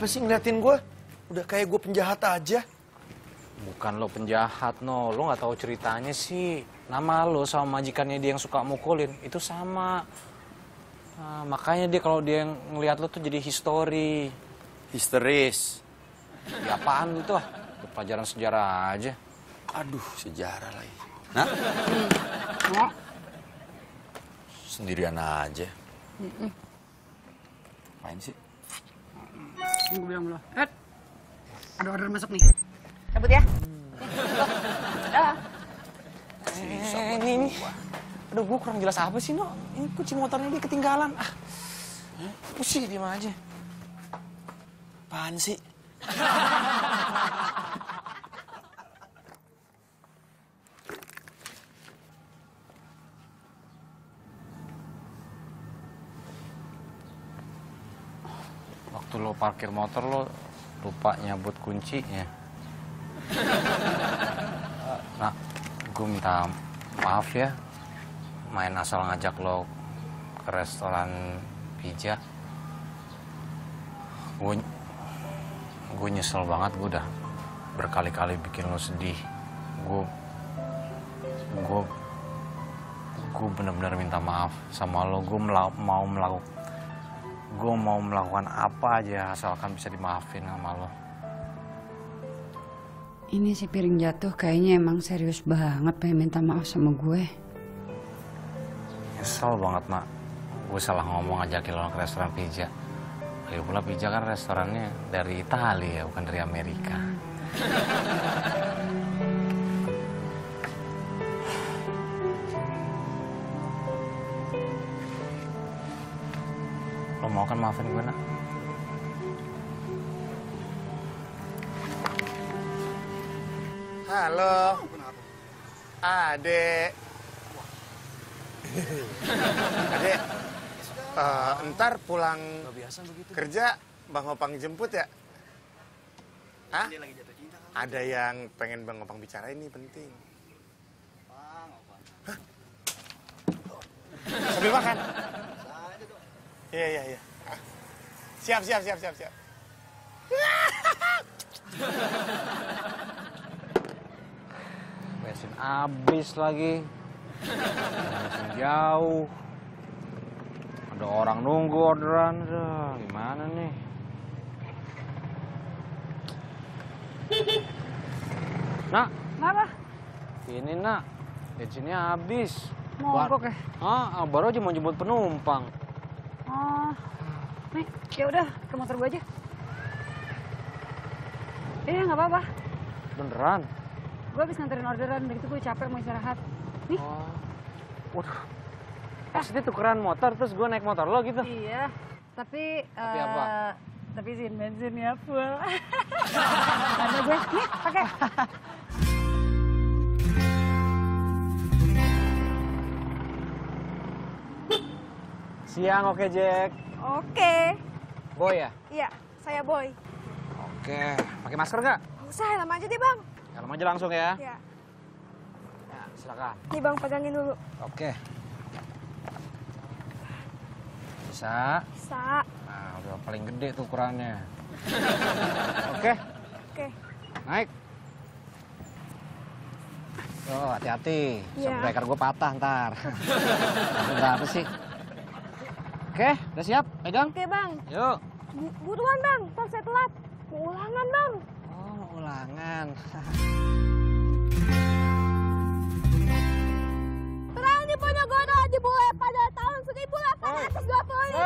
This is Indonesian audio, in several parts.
Kenapa sih ngeliatin gue? Udah kayak gue penjahat aja. Bukan lo penjahat, no. Lo nggak tahu ceritanya sih. Nama lo sama majikannya dia yang suka mukulin, itu sama. Nah, makanya dia kalau dia ngeliat lo tuh jadi histori. Histeris? Ya apaan itu ah? Pelajaran sejarah aja. Aduh, sejarah lagi. Nah? Sendirian aja. Ngapain sih? Gue bilang dulu. Ed, ada order masuk nih. Cabut ya. Dah. Ini. Aduh, gue kurang jelas apa sih, No? Ini kunci motornya dia ketinggalan. Ah, pusing dia mah aja. Apaan sih? Waktu lo parkir motor, lo lupa nyabut kuncinya. Nah, gue minta maaf ya, main asal ngajak lo ke restoran pizza. Gue nyesel banget, gue udah berkali-kali bikin lo sedih. Gue bener-bener minta maaf sama lo. Gue mau melakukan apa aja asalkan bisa dimaafin sama lo. Ini si piring jatuh kayaknya emang serius banget pengen minta maaf sama gue. Nyesel banget, Mak. Gue salah ngomong ajakin lo ke restoran pizza. Ayo pula pizza kan restorannya dari Italia, bukan dari Amerika. Lo mau kan maafin gue, Nak? Halo, Adek. Adek, ntar pulang kerja Bang Opang jemput ya? Hah? Ada yang pengen Bang Opang bicara, ini penting. Hah? Sambil makan? Iya. Siap. Besin abis lagi. Besin jauh. Ada orang nunggu orderan. Gimana nih? Nak. Kenapa? Ini, Nak. Bensinnya habis. Mogok ya? Ah, baru aja mau jemput penumpang. Oh, nih, ya udah ke motor gue aja. Iya, nggak apa-apa. Beneran? Gue habis nganterin orderan, begitu gue capek mau istirahat. Nih. Oh. Waduh. Pasti tukeran motor, terus gue naik motor lo gitu? Iya. Tapi apa? Tapi izin bensinnya full. Karena gue, nih, pakai. Siang, oke, Jack. Oke. Boy ya? Iya, saya Boy. Oke. Pakai masker nggak? Nggak usah, helm aja deh, Bang. Helm aja langsung ya? Iya. Nah, silakan. Nih, Bang, pegangin dulu. Oke. Bisa? Bisa. Nah, udah paling gede tuh ukurannya. Oke? Oke. Naik. Tuh, hati-hati. Ya. Breaker gue patah ntar. Berapa sih? Oke, udah siap? Pegang. Oke, Bang. Yuk. Buruan, Bang. Ntar saya telat. Mau ulangan, Bang. Oh, mau ulangan. Perang di Ponegoro dimulai pada tahun 1825.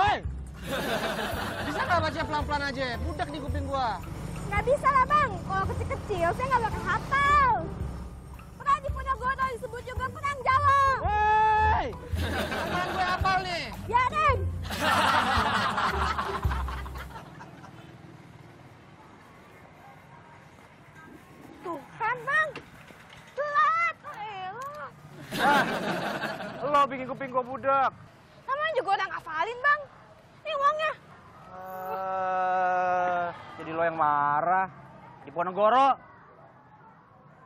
Hey. Bisa nggak baca pelan-pelan aja? Budak nih kuping gua. Nggak bisa lah, Bang. Kalau kecil-kecil saya nggak bakal hafal. Perang di Ponegoro disebut juga Perang Jawa. Hey. Teman gue hafal nih. Ya, Neng. Tuh kan, Bang. Telat. Elah. Wah, lo bikin kuping gue budak. Namanya juga udah ngafalin, Bang. Ini uangnya. Jadi lo yang marah. Di Ponegoro.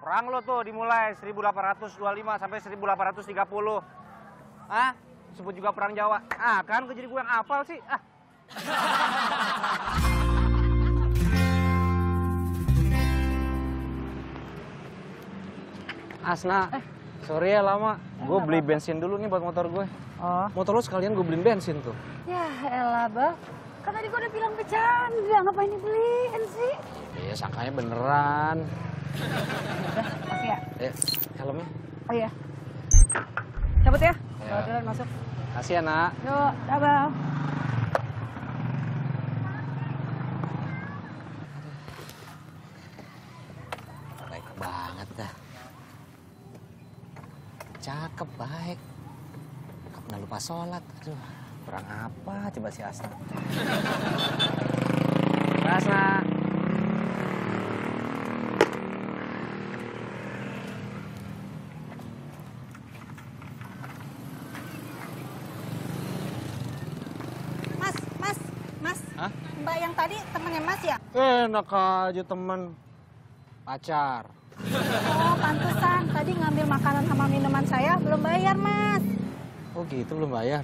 Perang lo tuh dimulai 1825 sampai 1830. Ah, sebut juga Perang Jawa. Ah, kan gue jadi gue yang hafal sih. Ah. Asna, sorry ya lama. Gue beli bensin dulu nih buat motor gue. Oh. Motor lu sekalian gue beliin bensin tuh. Ya elah, Bang. Kan tadi gue udah bilang bercanda, ngapain dibeliin sih? Iya, sangkanya beneran. Udah, kasih ya? Helmnya. Oh iya. Cabut ya? Kalau jalan masuk. Kasih ya, Nak. Yuk, dah. Baik banget dah. Cakep, baik. Nggak lupa sholat. Aduh, kurang apa coba si Asna. Asna. Mas. Hah? Mbak yang tadi temennya Mas ya? Enak aja temen. Pacar. Oh, pantesan. Tadi ngambil makanan sama minuman saya, belum bayar, Mas. Oh gitu, belum bayar.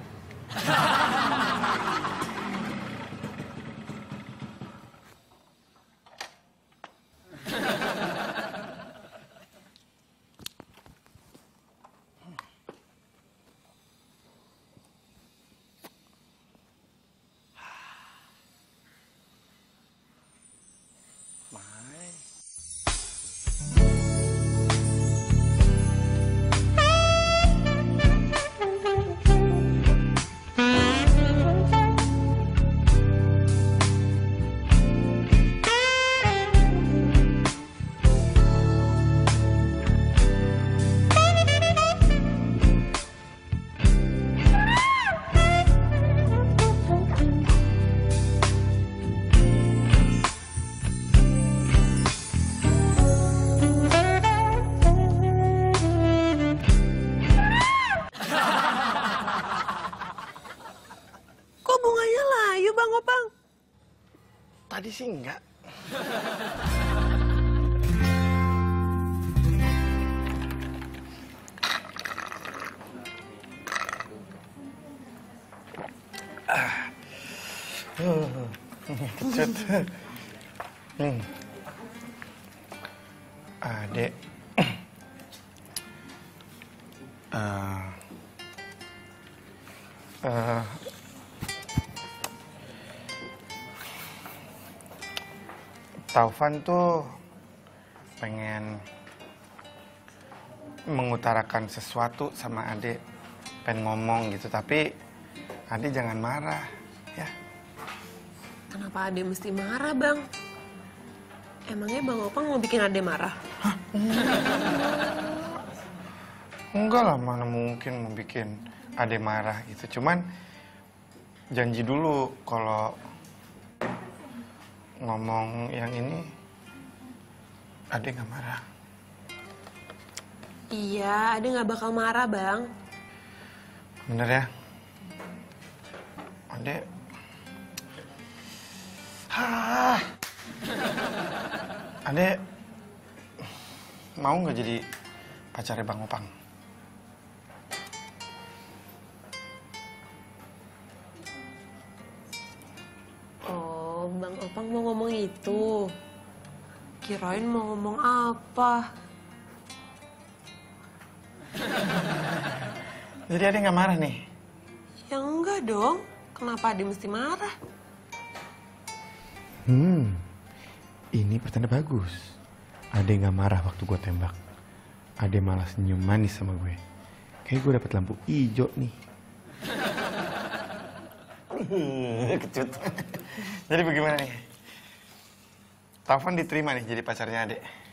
Tadi sih enggak. Adek. Taufan tuh pengen mengutarakan sesuatu sama adik, pengen ngomong gitu, tapi adik jangan marah, ya. Kenapa adik mesti marah, Bang? Emangnya Bang Opang mau bikin adik marah? Hah? Enggak lah, mana mungkin mau bikin adik marah gitu. Cuman janji dulu kalau ngomong yang ini, Ade nggak marah. Iya, Ade nggak bakal marah, Bang. Bener ya? Ade... Hah. Ade... Mau nggak jadi pacarnya Bang Opang? Bang Opang mau ngomong itu. Kirain mau ngomong apa. Jadi Ade nggak marah nih? Ya enggak dong. Kenapa Ade mesti marah? Ini pertanda bagus. Ade nggak marah waktu gue tembak. Ade malah senyum manis sama gue. Kayak gue dapet lampu hijau nih. Kecut. Jadi bagaimana nih? Taufan diterima nih jadi pacarnya adik.